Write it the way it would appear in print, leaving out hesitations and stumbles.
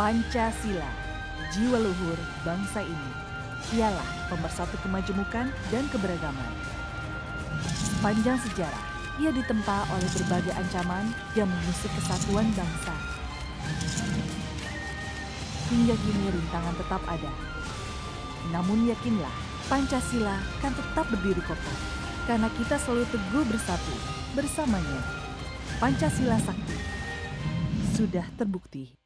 Pancasila, jiwa luhur bangsa ini, ialah pemersatu kemajemukan dan keberagaman. Sepanjang sejarah, ia ditempa oleh berbagai ancaman yang mengusik kesatuan bangsa. Hingga kini rintangan tetap ada. Namun yakinlah, Pancasila kan tetap berdiri kokoh, karena kita selalu teguh bersatu bersamanya. Pancasila Sakti sudah terbukti.